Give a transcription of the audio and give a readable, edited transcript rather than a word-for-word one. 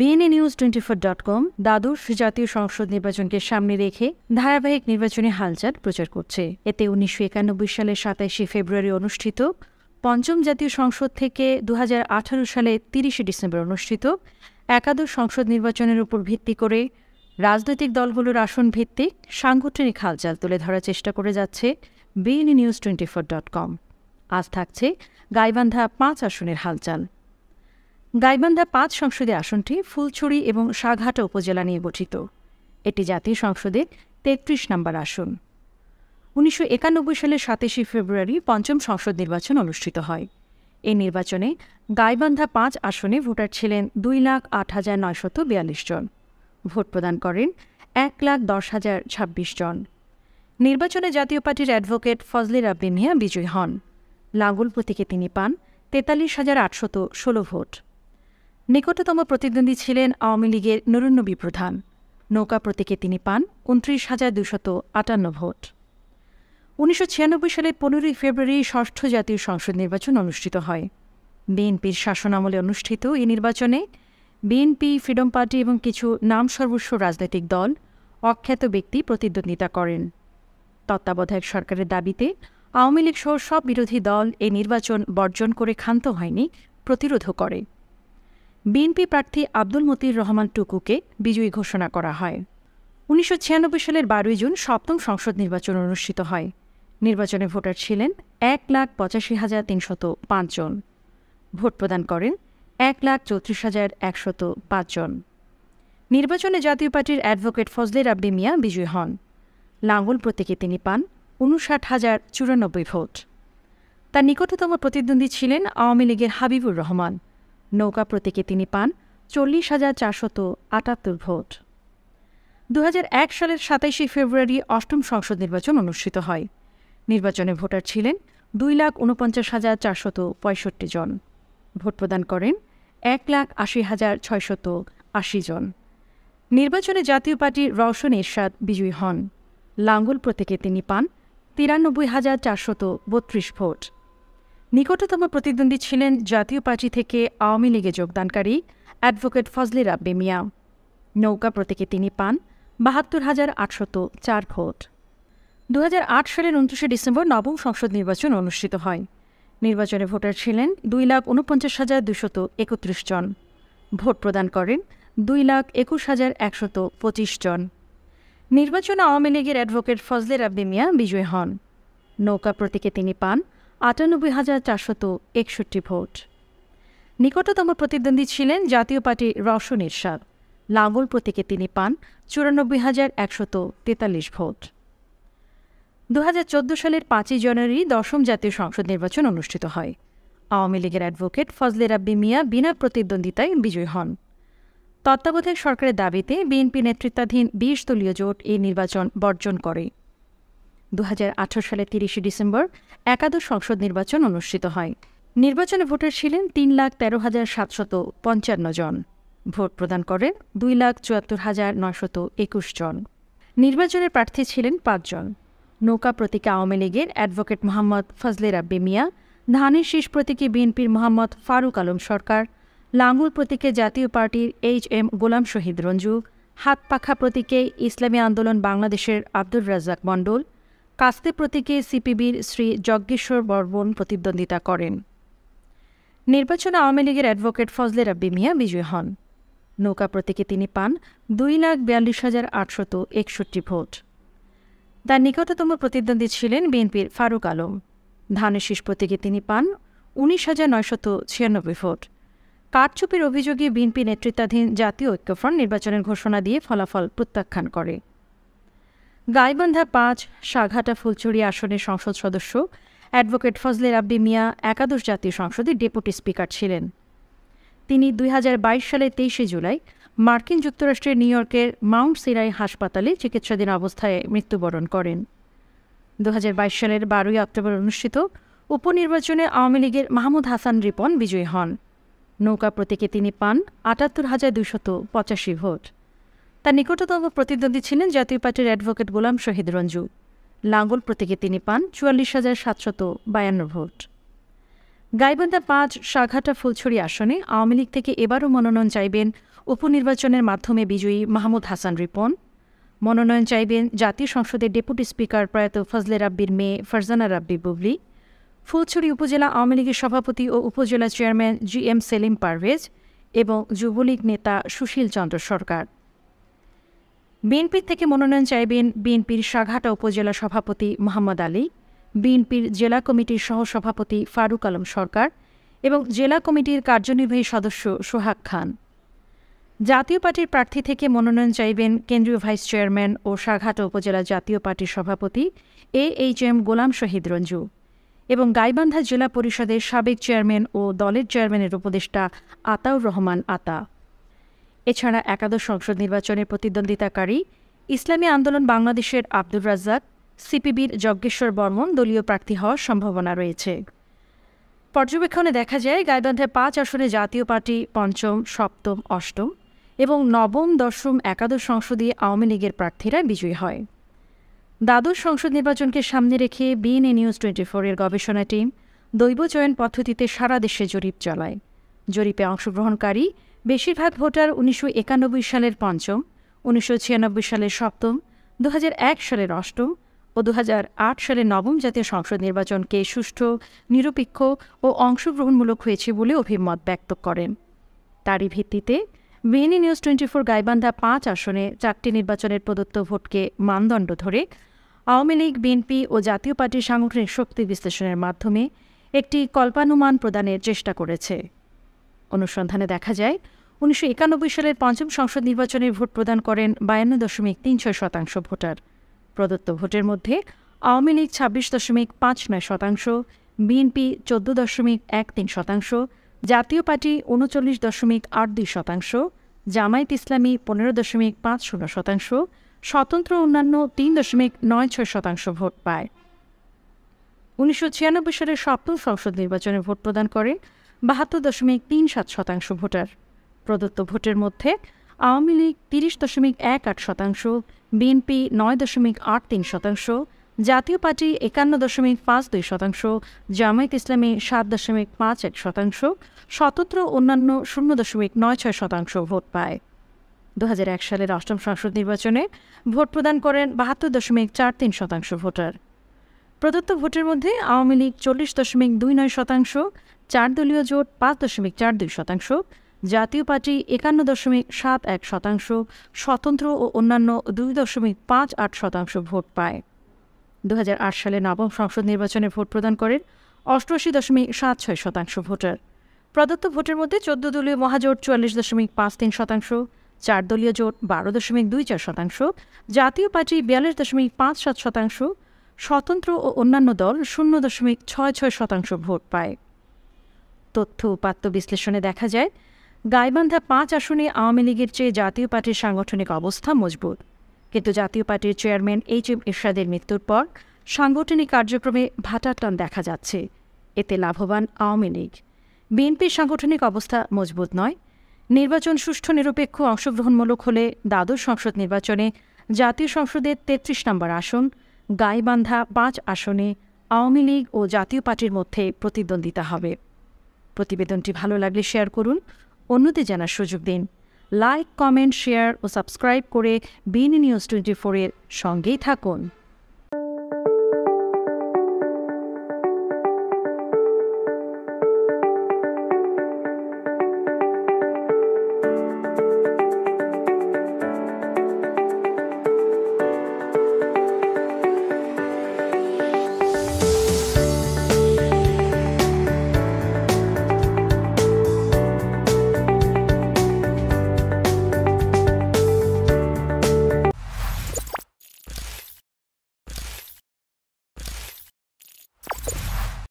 BNA News 24.com দ্বাদশ জাতীয় সংসদ নির্বাচনকে সামনে রেখে ধারাবাহিক নির্বাচনী হালচাল প্রচার করছে। এতে 1991 সালের 27 ফেব্রুয়ারি অনুষ্ঠিত পঞ্চম জাতীয় সংসদ থেকে 2018 সালে 30 ডিসেম্বর অনুষ্ঠিত একাদশ সংসদ নির্বাচনের উপর ভিত্তি করে রাজনৈতিক দলগুলোর আসন ভিত্তিক সাংগঠনিক হালচাল তুলে ধরার চেষ্টা করে যাচ্ছে BNA News 24.com। আজ থাকছে গাইবান্ধা 5 আসনের হালচাল। গাইবান্ধা 5 সংসদীয় আসনটি ফুলছড়ি এবং সাঘাটা উপজেলা নিয়ে গঠিত। এটি জাতীয় সংসদের 33 নম্বর আসন। 1991 সালের 27 ফেব্রুয়ারি পঞ্চম সংসদ নির্বাচন অনুষ্ঠিত হয়। এই নির্বাচনে গাইবান্ধা 5 আসনে ভোটার ছিলেন 2,08,942 জন। ভোট প্রদান করেন 1,10,026 জন। নির্বাচনে জাতীয় পার্টির অ্যাডভোকেট ফজলে রাব্বি মিয়া বিজয়ী হন। লাঙ্গল প্রতীকে তিনি পান 43,816 ভোট। নিকটতম প্রতিদ্বন্দ্বী ছিলেন আওয়ামী লীগের নুরুনবী প্রধান। নৌকা প্রতীকে তিনি পান 29,258 ভোট। 1996 সালের 15 ফেব্রুয়ারি ষষ্ঠ জাতীয় সংসদ নির্বাচন অনুষ্ঠিত হয়। বিএনপির শাসনামলে অনুষ্ঠিত এই নির্বাচনে বিএনপি, ফ্রিডম পার্টি এবং কিছু নাম সর্বস্ব রাজনৈতিক দল, অখ্যাত ব্যক্তি প্রতিদ্বন্দ্বিতা করেন। তত্ত্বাবধায়ক সরকারের দাবিতে আওয়ামী লীগ সহ সব বিরোধী দল এই নির্বাচন বর্জন করে ক্ষান্ত হয়নি, প্রতিরোধও করে। বিএনপি প্রার্থী আব্দুল মতিউর রহমান টুকুকে বিজয়ী ঘোষণা করা হয়। 1996 সালের 12 জুন সপ্তম সংসদ নির্বাচন অনুষ্ঠিত হয়। নির্বাচনে ভোটার ছিলেন 1,85,305 জন। ভোট প্রদান করেন 1,34,105 জন। নির্বাচনে জাতীয় পার্টির অ্যাডভোকেট ফজলে রাব্বি মিয়া বিজয়ী হন। লাঙ্গল প্রতীকে তিনি পান 59,094 ভোট। তার নিকটতম প্রতিদ্বন্দ্বী ছিলেন আওয়ামী লীগের হাবিবুর রহমান। নৌকা প্রতীকে তিনি পান 40,478 ভোট। 2001 সালের 27 ফেব্রুয়ারি অষ্টম সংসদ নির্বাচন অনুষ্ঠিত হয়। নির্বাচনে ভোটার ছিলেন 2,49,465 জন। ভোট প্রদান করেন 1,80,680 জন। নির্বাচনে জাতীয় পার্টির রওশন এরশাদ বিজয়ী হন। লাঙ্গল প্রতীকে তিনি পান 93,432 ভোট। নিকটতম প্রতিদ্বন্দ্বী ছিলেন জাতীয় পার্টি থেকে আওয়ামী লীগে যোগদানকারী অ্যাডভোকেট ফজলে রাব্বি মিয়া। নৌকা প্রতীকে তিনি পান 72,804 ভোট। 2008 সালের 29 ডিসেম্বর নবম সংসদ নির্বাচন অনুষ্ঠিত হয়। নির্বাচনে ভোটার ছিলেন 2,49,231 জন। ভোট প্রদান করেন 2,21,125 জন। নির্বাচনে আওয়ামী লীগের অ্যাডভোকেট ফজলে রাব্বি মিয়া বিজয়ী হন। নৌকা প্রতীকে তিনি পান 98,461 ভোট। নিকটতম প্রতিদ্বন্দ্বী ছিলেন জাতীয় পার্টি রওশন এরশাদ। লাঙ্গল প্রতীকে তিনি পান 94,143 ভোট। 2014 সালের 5 জানুয়ারি দশম জাতীয় সংসদ নির্বাচন অনুষ্ঠিত হয়। আওয়ামী লীগের অ্যাডভোকেট ফজলে রাব্বি মিয়া বিনা প্রতিদ্বন্দ্বিতায় বিজয়ী হন। তত্ত্বাবধায়ক সরকারের দাবিতে বিএনপি নেতৃত্বাধীন 20 দলীয় জোট এই নির্বাচন বর্জন করে। 2018 সালের 30 ডিসেম্বর একাদশ সংসদ নির্বাচন অনুষ্ঠিত হয়। নির্বাচনে ভোটার ছিলেন 3,13,755 জন। ভোট প্রদান করেন 2,74,921 জন। নির্বাচনের প্রার্থী ছিলেন 5 জন। নৌকা প্রতীকে আওয়ামী লীগের অ্যাডভোকেট মোহাম্মদ ফজলে রাব্বি মিয়া, ধানের শীষ প্রতীকে বিএনপির মোহাম্মদ ফারুক আলম সরকার, লাঙ্গুল প্রতীকে জাতীয় পার্টির H M গোলাম শহীদ রঞ্জু, হাতপাখা প্রতীকে ইসলামী আন্দোলন বাংলাদেশের আব্দুল রাজ্জাক মণ্ডল, কাস্তে প্রতীকে সিপিবির শ্রী জগেশ্বর বর্মন প্রতিদ্বন্দ্বিতা করেন। নির্বাচনে আওয়ামী লীগের অ্যাডভোকেট ফজলে রাব্বি মিয়া বিজয়ী হন। নৌকা প্রতীকে তিনি পান 2,42,861 ভোট। তার নিকটতম প্রতিদ্বন্দ্বী ছিলেন বিএনপির ফারুক আলম। ধানের শীষ প্রতীকে তিনি পান 19,996 ভোট। কারচুপির অভিযোগে বিএনপি নেতৃত্বাধীন জাতীয় ঐক্যফ্রন্ট নির্বাচনের ঘোষণা দিয়ে ফলাফল প্রত্যাখ্যান করে। গাইবান্ধা 5, সাঘাটা, ফুলছড়ি আসনের সংসদ সদস্য অ্যাডভোকেট ফজলে রাব্বি মিয়া একাদশ জাতীয় সংসদের ডেপুটি স্পিকার ছিলেন। তিনি 2022 সালের 23 জুলাই মার্কিন যুক্তরাষ্ট্রের নিউ ইয়র্কের মাউন্ট সিনাই হাসপাতালে চিকিৎসাধীন অবস্থায় মৃত্যুবরণ করেন। 2022 সালের 12 অক্টোবর অনুষ্ঠিত উপনির্বাচনে আওয়ামী লীগের মাহমুদ হাসান রিপন বিজয়ী হন। নৌকা প্রতীকে তিনি পান 78,285 ভোট। তার নিকটতম প্রতিদ্বন্দ্বী ছিলেন জাতীয় পার্টির অ্যাডভোকেট গোলাম শহীদ রঞ্জু। লাঙ্গল প্রতীকে তিনি পান 44,752 ভোট। গাইবান্ধা ৫ সাঘাটা ফুলছড়ি আসনে আওয়ামী লীগ থেকে এবারও মনোনয়ন চাইবেন উপনির্বাচনের মাধ্যমে বিজয়ী মাহমুদ হাসান রিপন। মনোনয়ন চাইবেন জাতীয় সংসদের ডেপুটি স্পিকার প্রয়াত ফজলে রাব্বির মেয়ে ফারজানা রাব্বি বুবলি। ফুলছড়ি উপজেলা আওয়ামী লীগের সভাপতি ও উপজেলা চেয়ারম্যান GM সেলিম পারভেজ এবং যুবলীগ নেতা সুশীল চন্দ্র সরকার। বিএনপি থেকে মনোনয়ন চাইবেন বিএনপির সাঘাটা উপজেলা সভাপতি মোহাম্মদ আলী, বিএনপির জেলা কমিটির সহসভাপতি ফারুক আলম সরকার এবং জেলা কমিটির কার্যনির্বাহী সদস্য সোহাগ খান। জাতীয় পার্টির প্রার্থী থেকে মনোনয়ন চাইবেন কেন্দ্রীয় ভাইস চেয়ারম্যান ও সাঘাটা উপজেলা জাতীয় পার্টির সভাপতি HM গোলাম শহীদ রঞ্জু এবং গাইবান্ধা জেলা পরিষদের সাবেক চেয়ারম্যান ও দলের চেয়ারম্যানের উপদেষ্টা আতাউর রহমান আতা। এছাড়া একাদশ সংসদ নির্বাচনের প্রতিদ্বন্দ্বিতাকারী ইসলামী আন্দোলন বাংলাদেশের আব্দুল রাজ্জাক, CPB'র জগেশ্বর বর্মন দলীয় প্রার্থী হওয়ার সম্ভাবনা রয়েছে। পর্যবেক্ষণে দেখা যায় গাইবান্ধার ৫ আসনে জাতীয় পার্টি ৫ম, ৭ম, ৮ম এবং ৯ম, ১০ম, একাদশ সংসদীয় আওয়ামী লীগের প্রার্থীরা বিজয়ী হয়। দ্বাদশ সংসদ নির্বাচনকে সামনে রেখে BNA News 24 এর গবেষণা টিম দৈব চয়ন পদ্ধতিতে সারা দেশে জরিপ চালায়। জরিপে অংশগ্রহণকারী বেশিরভাগ ভোটার 1991 সালের ৫ম, 1996 সালের ৭ম, 2001 সালের ৮ম ও 2008 সালের ৯ম জাতীয় সংসদ নির্বাচনকে সুষ্ঠু, নিরপেক্ষ ও অংশগ্রহণমূলক হয়েছে বলে অভিমত ব্যক্ত করেন। তারই ভিত্তিতে BNA News 24 গাইবান্ধা ৫ আসনে ৪টি নির্বাচনের প্রদত্ত ভোটকে মানদণ্ড ধরে আওয়ামী লীগ, বিএনপি ও জাতীয় পার্টির সাংগঠনিক শক্তি বিশ্লেষণের মাধ্যমে একটি কল্পানুমান প্রদানের চেষ্টা করেছে। অনুসন্ধানে দেখা যায় 1991 সালের ৫ম সংসদ নির্বাচনের ভোট প্রদান করেন 52.36% ভোটার। প্রদত্ত ভোটের মধ্যে আওয়ামী লীগ 26.59%, বিএনপি 14.13%, জাতীয় পার্টি 39.82%, জামায়াত ইসলামী 15.50%, স্বতন্ত্র অন্যান্য 3.96% ভোট পায়। 1996 সালের ৭ম সংসদ নির্বাচনে ভোট প্রদান করে 72.37% ভোটার। প্রদত্ত ভোটের মধ্যে আওয়ামী লীগ 30.18%, বিএনপি 9.83%, জাতীয় পার্টি 51.52%, জামায়াত ইসলামী 7.51%, স্বতন্ত্র অন্যান্য 0.96% ভোট পায়। 2001 সালের ৮ম সংসদ নির্বাচনে ভোট প্রদান করেন 72.43% ভোটার। প্রদত্ত ভোটের মধ্যে আওয়ামী লীগ 40.29%, 4 দলীয় জোট 5.42%, জাতীয় পার্টি 51.71%, স্বতন্ত্র ও অন্যান্য 2.58% ভোট পায়। 2008 সালে ৯ম সংসদ নির্বাচনে ভোট প্রদান করেন 88.76% ভোটার। প্রদত্ত ভোটের মধ্যে 14 দলীয় মহাজোট 44.53%, 4 দলীয় জোট 12.24%, জাতীয় পার্টি 42.57%, স্বতন্ত্র ও অন্যান্য দল 0.66% ভোট পায়। তথ্য উপাত্ত বিশ্লেষণে দেখা যায় গাইবান্ধা ৫ আসনে আওয়ামী লীগের চেয়ে জাতীয় পার্টির সাংগঠনিক অবস্থা মজবুত, কিন্তু জাতীয় পার্টির চেয়ারম্যান HM ইরশাদের মৃত্যুর পর সাংগঠনিক কার্যক্রমে ভাটার টান দেখা যাচ্ছে। এতে লাভবান আওয়ামী লীগ। বিএনপির সাংগঠনিক অবস্থা মজবুত নয়। নির্বাচন সুষ্ঠু, নিরপেক্ষ, অংশগ্রহণমূলক হলে দ্বাদশ সংসদ নির্বাচনে জাতীয় সংসদের 33 নম্বর আসন গাইবান্ধা ৫ আসনে আওয়ামী লীগ ও জাতীয় পার্টির মধ্যে প্রতিদ্বন্দ্বিতা হবে। প্রতিবেদনটি ভালো লাগলে শেয়ার করুন, অন্যদের জানার সুযোগ দিন। লাইক, কমেন্ট, শেয়ার ও সাবস্ক্রাইব করে BNA News 24 এর সঙ্গেই থাকুন।